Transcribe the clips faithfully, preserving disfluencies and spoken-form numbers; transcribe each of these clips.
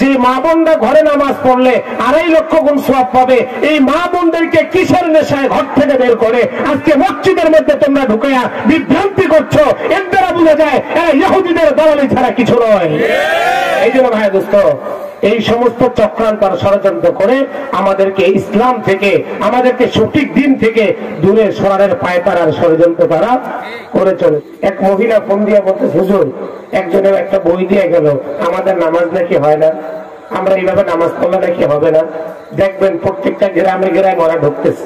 যে মা বোনরা ঘরে নামাজ পড়লে আড়াই লক্ষ গুণ সওয়াব পাবে, এই মা বোনদেরকে কিসের নেশায় ঘর থেকে বের করে আজকে মসজিদের মধ্যে তোমরা ঢুকায়া বিভ্রান্তি করছো, এর দ্বারা বোঝা যায় এরা ইহুদিদের দালালি ছাড়া কিছু নয়। এই জন্য ভাই দোস্ত, এই সমস্ত চক্রান্ত ষড়যন্ত্র করে আমাদেরকে ইসলাম থেকে, আমাদেরকে সঠিক দিন থেকে দূরে সরানোর পায়তারার ষড়যন্ত্র তারা করে চলে। এক মহিলা ফোন দিয়ে বলতে, হুজুর একজনের একটা বই দিয়ে গেল আমাদের নামাজ নাকি হয় না, আমরা এইভাবে নামাজ পড়লে নাকি হবে না। দেখবেন প্রত্যেকটা গ্রামে গ্রামে ওরা ঢুকতেছে,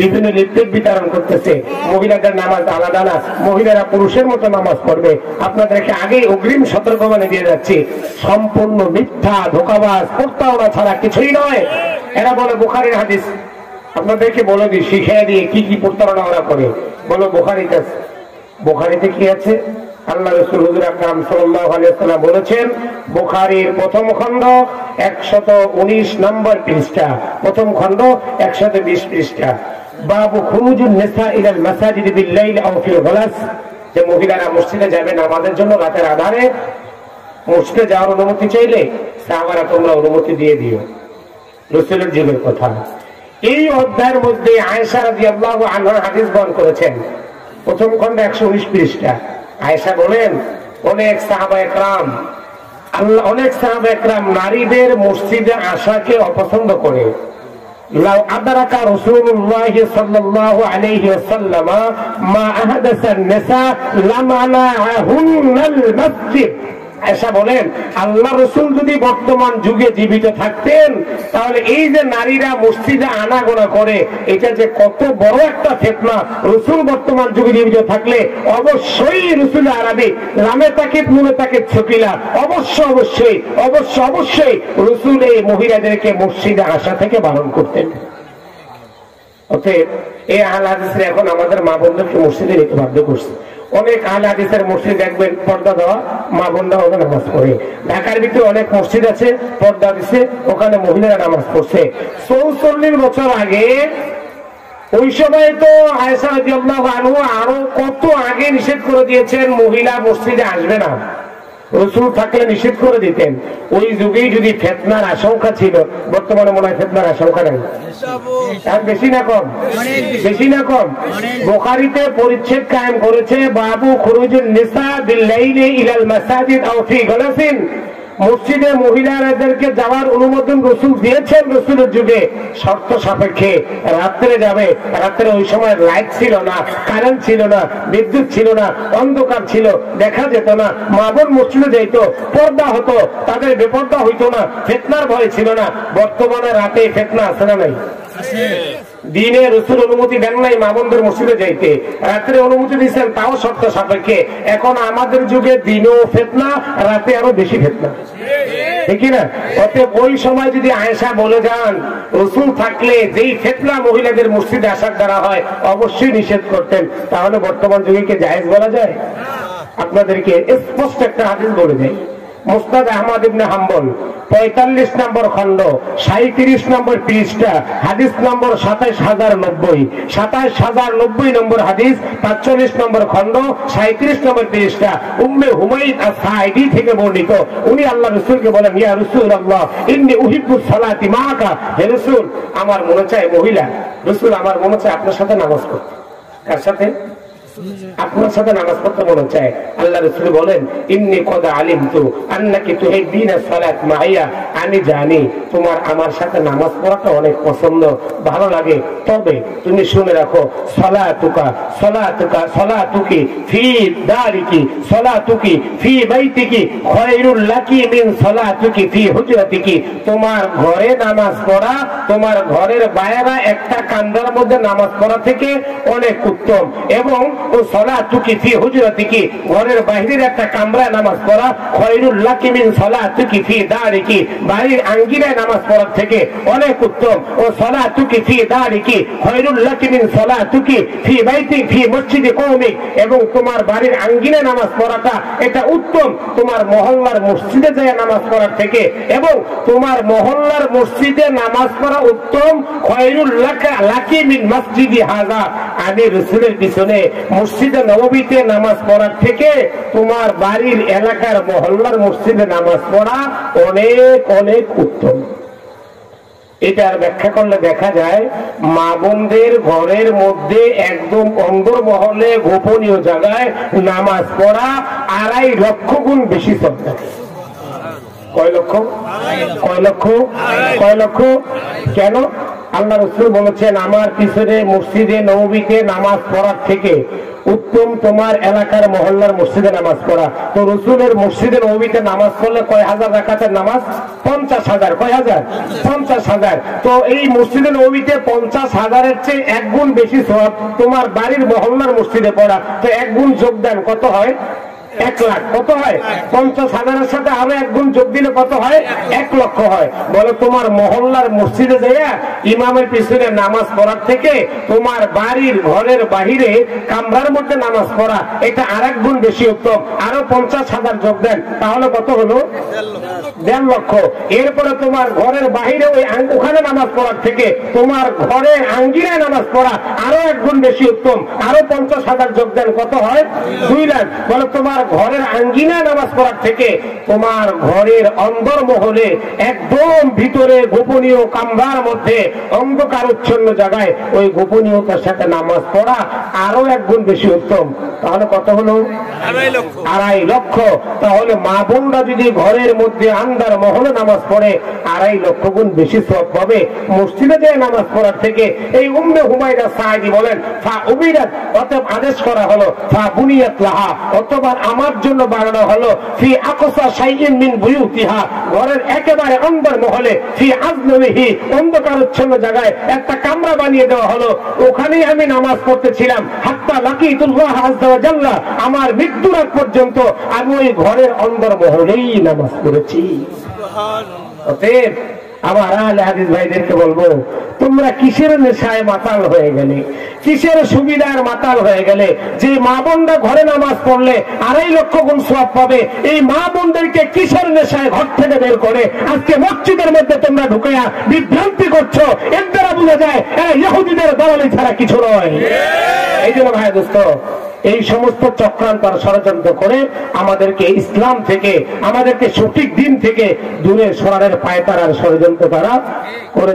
বিভিন্ন লিফলেট বিতরণ করতেছে, মহিলাদের নামাজ আলাদা না, মহিলারা পুরুষের মতো নামাজ পড়বে। আপনাদেরকে আগে অগ্রিম সতর্কবাণী দিয়ে যাচ্ছি, সম্পূর্ণ মিথ্যা, ধোঁকাবাজ, প্রতারণা ছাড়া কিছুই নয়। এরা বলে বুখারীর হাদিস, আপনাদেরকে বলে দিই, শিখিয়ে দিয়ে কি কি প্রতারণা ওরা করে। বলো বুখারীতে আছে, বুখারীতে কি আছে? আল্লাহ রাসূল হুজুর আকরাম সাল্লাল্লাহু আলাইহি ওয়াসাল্লাম বলেছেন, বুখারীর প্রথম খণ্ড একশত উনিশ নম্বর পৃষ্ঠা, প্রথম খণ্ড একশত বিশ পৃষ্ঠা, বাবু খুরুজুন নিসা ইলাল মাসাজিদ বিল লাইল আও ফিল গলাস, যে মহিলারা মসজিদে যাবে নামাজের জন্য রাতের আধারে, মসজিদে যাওয়ার অনুমতি চাইলে সাহাবারা তোমরা অনুমতি দিয়ে দিও, রাসূলের জীবনের কথা। এই অধ্যায়ের মধ্যে আয়েশা রাদিয়াল্লাহু আনহা হাদিস বর্ণনা করেছেন, প্রথম খণ্ড একশত উনিশ পৃষ্ঠা। আয়েশা বলেন, অনেক সাহাবা একরাম আল্লাহ অনেক সাহাবা একরাম নারীদের মসজিদে আসাকে অপছন্দ করে। لو أدرك رسول الله صلى الله عليه وسلم ما أحدث النساء لمنعهن المسجد. আয়েশা বলেন, আল্লাহ রাসূল যদি বর্তমান যুগে জীবিত থাকতেন তাহলে এই যে নারীরা মসজিদে আনাগোনা করে, এটা যে কত বড় একটা ফিতনা, রাসূল বর্তমান যুগে জীবিত থাকলে অবশ্যই রাসূল আরাবি লামে তাকে নুনে তাকে ছকিলা অবশ্য অবশ্যই অবশ্য অবশ্যই রাসূল এই মহিলাদেরকে মসজিদে আসা থেকে বারণ করতেন। অতএব এই আহলে হাদিস এখন আমাদের মা বোনদেরকে মসজিদে যেতে বাধ্য করছে। অনেক আহলে হাদিসের মসজিদ দেখবেন পর্দা দেওয়া, মা বোনরা ওখানে নামাজ পড়ে। ঢাকার ভিতরে অনেক মসজিদ আছে পর্দা দিচ্ছে, ওখানে মহিলারা নামাজ পড়ছে। চৌচল্লিশ বছর আগে, ওই সময় তো আয়েশা রাদিয়াল্লাহু আনহা আরো কত আগে নিষেধ করে দিয়েছেন মহিলা মসজিদে আসবে না, রাসূল থাকলে নিষেধ করে দিতেন। ওই যুগেই যদি ফিতনার আশঙ্কা ছিল, বর্তমানে মনে হয় ফিতনার আশঙ্কা নাই। আর বেশি না কম, বেশি না কম। বুখারীতে পরিচ্ছেদ কায়েম করেছে, বাবু খুরুজুন নিসা বিল লাইলি ইলাল মাসাজিদ আও ফি গলাসিন, মসজিদে মহিলাদেরকে যাওয়ার অনুমোদন রাসূল দিয়েছেন রাসূলের যুগে, শর্ত সাপেক্ষে। রাত্রে যাবে, রাত্রে ওই সময় লাইট ছিল না, কারেন্ট ছিল না, বিদ্যুৎ ছিল না, অন্ধকার ছিল, দেখা যেত না, মা বোন মসজিদে যেত, পর্দা হতো, তাদের বেপর্দা হইতো না, ফিতনার ভয় ছিল না। বর্তমানে রাতে ফিতনা আছে না নাই? দিনে রাসূল অনুমতি দেন নাই মা বোনদের মসজিদে যাইতে, রাত্রে অনুমতি দিয়েছেন তাও শর্ত সাপেক্ষে। এখন আমাদের যুগে দিনেও ফিতনা, রাতে আরো বেশি ফিতনা, ঠিক না? অতএব ওই সময় যদি আয়েশা বলে যান রাসূল থাকলে যেই ফিতনা মহিলাদের মসজিদে আসার দ্বারা হয় অবশ্যই নিষেধ করতেন, তাহলে বর্তমান যুগে কি জায়েজ বলা যায়? আপনাদেরকে স্পষ্ট একটা হাদিস বলে দেয়, মুসনাদ আহমদ ইবনে হাম্বল পঁয়তাল্লিশ নম্বর খন্ড সাঁইত্রিশ নম্বর পৃষ্ঠা, হাদিস নম্বর সাতাইশ হাজার নব্বই, সাতাইশ হাজার নব্বই নম্বর হাদিস, পাঁচচল্লিশ নম্বর খন্ড সাঁইত্রিশ নম্বর পৃষ্ঠা, উম্মে হুমাইদ আস-সাঈদী থেকে বর্ণিত। উনি আল্লাহ রাসূলকে বলেন, ইয়া রাসূলুল্লাহ ইন্নী উহিব্বু সালাতি মাআকা, হে রাসূল আমার মনে চায়, মহিলা রাসূল আমার মনে চায় আপনার সাথে নামাজ পড়তে। কার সাথে? আপনার সাথে নামাজ পড়তে মনে চায়। আল্লাহ রাসূল বলেন, ইন্নী কদ আলিমতু আন্নাকি তুহিব্বিনা সালাত মাইয়া, আমি জানি তোমার আমার সাথে নামাজ পড়াটা অনেক পছন্দ, ভালো লাগে, তবে তুমি শুনে রাখো, সালাতুকা সালাতুকা সালাতুকি ফি দারিকি সালাতুকি ফি বাইতিকি খায়রুল লাকি মিন সালাতুকি ফি হুজরাতিকি, তোমার ঘরে নামাজ পড়া তোমার ঘরের বাইরে একটা কান্দার মধ্যে নামাজ পড়া থেকে অনেক উত্তম, এবং ঘরের বাহিরের একটা কামরায় নামাজ পড়া খায়রুল লাকি মিন সালাতুকি ফি দারিকি, বাড়ির আঙ্গিনায় নামাজ পড়ার থেকে অনেক উত্তম। ও সালাতুকি ফি দারিকি খায়রুল লাকি মিন সালাতুকি ফি বাইতি ফি মসজিদি কওমি, এবং তোমার বাড়ির আঙ্গিনায় নামাজ পড়াটা এটা উত্তম তোমার মহল্লার মসজিদে যায় নামাজ পড়ার থেকে, এবং তোমার মহল্লার মসজিদে নামাজ পড়া উত্তম খায়রুল লাকা লাকি মিন মসজিদি হাযা, আলী রসুলের পিছনে মসজিদে নববীতে নামাজ পড়ার থেকে তোমার বাড়ির এলাকার মহল্লার মসজিদে নামাজ পড়া অনেক অনেক উত্তম। এটার ব্যাখ্যা করলে দেখা যায় মা বোনদের ঘরের মধ্যে একদম অন্দরমহলে গোপনীয় জায়গায় নামাজ পড়া আড়াই লক্ষ গুণ বেশি শ্রদ্ধা। কয় লক্ষ কয় লক্ষ কয় লক্ষ কেন? আল্লাহ রাসূল বলেছেন আমার পিছনে মসজিদে নববীতে নামাজ পড়ার থেকে উত্তম তোমার এলাকার মহল্লার মসজিদে নামাজ পড়া। তো রাসূলের মসজিদে নববীতে নামাজ পড়লে কয় হাজার রাকাতের নামাজ? পঞ্চাশ হাজার। কয় হাজার? পঞ্চাশ হাজার। তো এই মসজিদে নববীতে পঞ্চাশ হাজারের চেয়ে এক গুণ বেশি সওয়াব তোমার বাড়ির মহল্লার মসজিদে পড়া। তো এক গুণ যোগদান কত হয়? এক লাখ। কত হয়? পঞ্চাশ হাজারের সাথে আরো এক গুণ যোগ দিলে কত হয়? এক লক্ষ হয়। বলো তোমার মহল্লার মসজিদে যাইয়া ইমামের পিছনে নামাজ পড়ার থেকে তোমার বাড়ির ঘরের বাহিরে কামরার মধ্যে নামাজ পড়া এটা আর এক গুণ বেশি উত্তম। আরো পঞ্চাশ হাজার যোগ দেন তাহলে কত হলো? দেড় লক্ষ। এরপরে তোমার ঘরের বাহিরে ওই ওখানে নামাজ পড়ার থেকে তোমার ঘরের আঙ্গিনায় নামাজ পড়া আরো এক গুণ বেশি উত্তম। আরো পঞ্চাশ হাজার যোগ দেন কত হয়? দুই লাখ। বলো তোমার ঘরের আঙ্গিনা নামাজ পড়ার থেকে তোমার ঘরের অন্দরমহলে একদম ভিতরে গোপনীয় কামরার মধ্যে অন্ধকারচ্ছন্ন জায়গায় ওই গোপনীয়তার সাথে নামাজ পড়া আরো এক গুণ বেশি উত্তম। তাহলে কত হলো? আড়াই লক্ষ। তাহলে মা বোনরা যদি ঘরের মধ্যে আন্দার মহলে নামাজ পড়ে আড়াই লক্ষ গুণ বেশি সওয়াব পাবে মসজিদে যায় নামাজ পড়ার থেকে। এই উম্মে হুমায়রা সাঈদী বলেন ফা উমিরাত, অতএব আদেশ করা হলো, ফা বুনিয়াত লাহা, অতএব আমার জন্য বানানো হলো, ফি আকসা শাইইন মিন বুয়ুতিহা, ঘরের একেবারে অন্দর মহলে, ফি আজলহি, অন্ধকারচ্ছন্ন জায়গায় একটা কামরা বানিয়ে দেওয়া হলো। ওখানেই আমি নামাজ পড়তেছিলাম, হাত্তা লাকিতুল্লাহ আযজা ওয়া জাল্লা, আমার মৃত্যুর আগ পর্যন্ত আমি ওই ঘরের অন্দর মহলেই নামাজ পড়েছি। সুবহানাল্লাহ। অতএব আমার আহলে হাদিস ভাইদেরকে বলবো, তোমরা কিসের নেশায় মাতাল হয়ে গেলে, কিসের সুবিধার মাতাল হয়ে গেলে যে মা বোনরা ঘরে নামাজ পড়লে আড়াই লক্ষ গুণ সওয়াব পাবে, এই মা বোনদেরকে কিসের নেশায় ঘর থেকে বের করে আজকে মসজিদের মধ্যে তোমরা ঢুকে বিভ্রান্তি করছো? এর দ্বারা বোঝা যায় এরা ইহুদিদের দলালি ছাড়া কিছু নয়। এই জন্য ভাই দোস্ত, এই সমস্ত চক্রান্ত আর ষড়যন্ত্র করে আমাদেরকে ইসলাম থেকে, আমাদেরকে সঠিক দিন থেকে দূরে সরানোর পায়তারার ষড়যন্ত্র তারা করে।